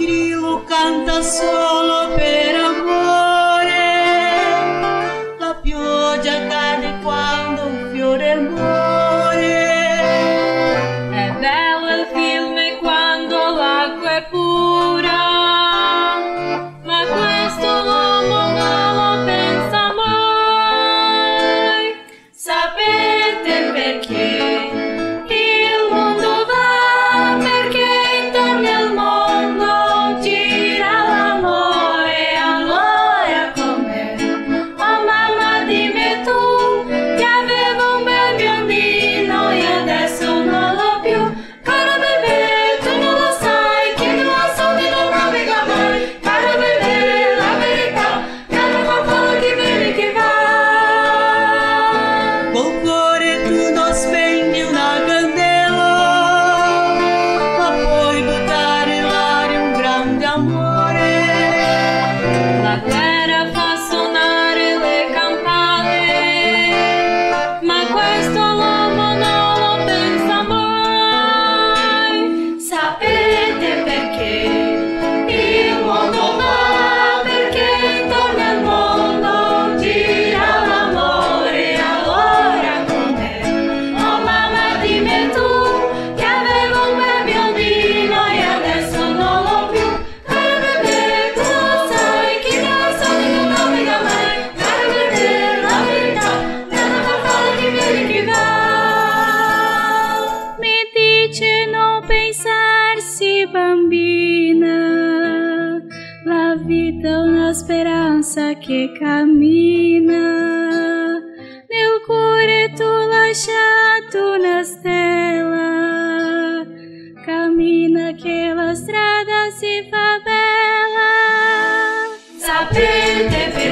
il grillo canta solo per amore, la pioggia cade quando un fiore muore, è bello il fiume quando l'acqua è pura. Bambina, la vita una speranza che cammina, nel cuore tu lasciato una stella, cammina che la strada si fa bella. Sapete bene.